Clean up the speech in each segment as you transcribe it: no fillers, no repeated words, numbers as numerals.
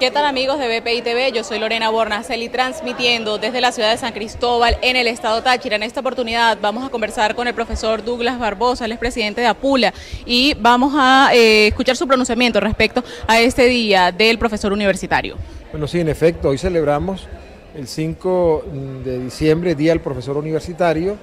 ¿Qué tal, amigos de VPI TV? Yo soy Lorena Bornacelli, transmitiendo desde la ciudad de San Cristóbal, en el estado Táchira. En esta oportunidad vamos a conversar con el profesor Douglas Barbosa, el expresidente de Apula, y vamos a escuchar su pronunciamiento respecto a este día del profesor universitario. Bueno, sí, en efecto, hoy celebramos el 5 de diciembre, Día del Profesor Universitario,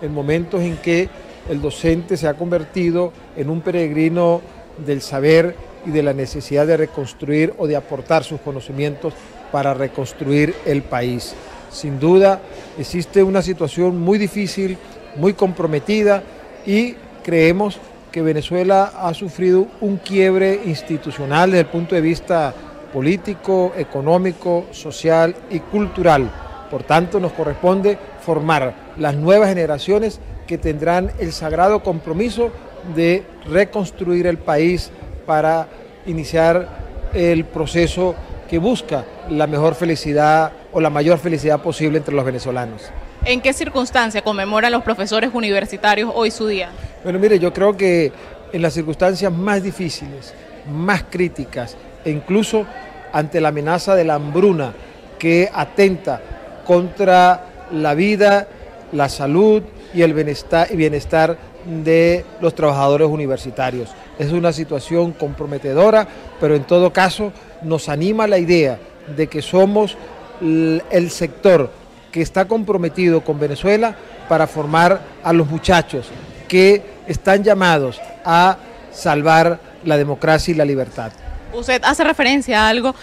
en momentos en que el docente se ha convertido en un peregrino del saber y de la necesidad de reconstruir o de aportar sus conocimientos para reconstruir el país. Sin duda, existe una situación muy difícil, muy comprometida, y creemos que Venezuela ha sufrido un quiebre institucional desde el punto de vista político, económico, social y cultural. Por tanto, nos corresponde formar las nuevas generaciones que tendrán el sagrado compromiso de reconstruir el país para iniciar el proceso que busca la mejor felicidad o la mayor felicidad posible entre los venezolanos. ¿En qué circunstancia conmemoran los profesores universitarios hoy su día? Bueno, mire, yo creo que en las circunstancias más difíciles, más críticas, e incluso ante la amenaza de la hambruna que atenta contra la vida, la salud y el bienestar de los trabajadores universitarios. Es una situación comprometedora, pero en todo caso nos anima la idea de que somos el sector que está comprometido con Venezuela para formar a los muchachos que están llamados a salvar la democracia y la libertad. Usted hace referencia a algo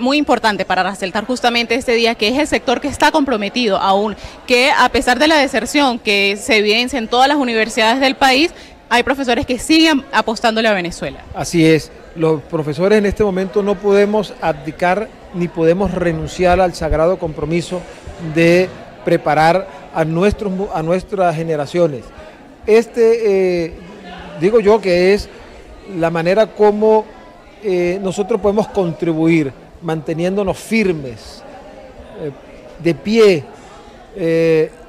muy importante para resaltar justamente este día, que es el sector que está comprometido aún, que a pesar de la deserción que se evidencia en todas las universidades del país, hay profesores que siguen apostándole a Venezuela. Así es, los profesores en este momento no podemos abdicar ni podemos renunciar al sagrado compromiso de preparar a nuestras generaciones. Digo yo que es la manera como nosotros podemos contribuir manteniéndonos firmes, de pie,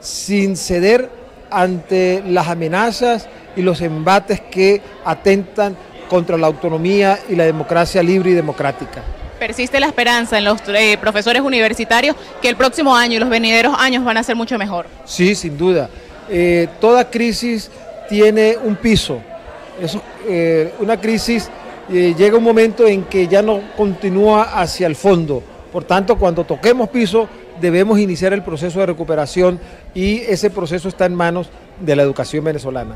sin ceder ante las amenazas y los embates que atentan contra la autonomía y la democracia libre y democrática. Persiste la esperanza en los profesores universitarios que el próximo año y los venideros años van a ser mucho mejor. Sí, sin duda. Toda crisis tiene un piso. Una crisis llega un momento en que ya no continúa hacia el fondo. Por tanto, cuando toquemos piso, debemos iniciar el proceso de recuperación, y ese proceso está en manos de la educación venezolana.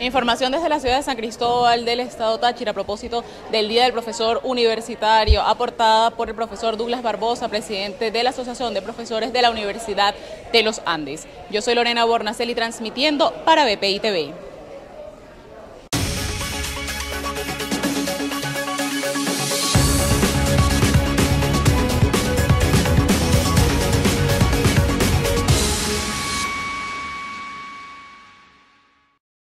Información desde la ciudad de San Cristóbal, del estado Táchira, a propósito del Día del Profesor Universitario, aportada por el profesor Douglas Barbosa, presidente de la Asociación de Profesores de la Universidad de los Andes. Yo soy Lorena Bornacelli, transmitiendo para VPI TV.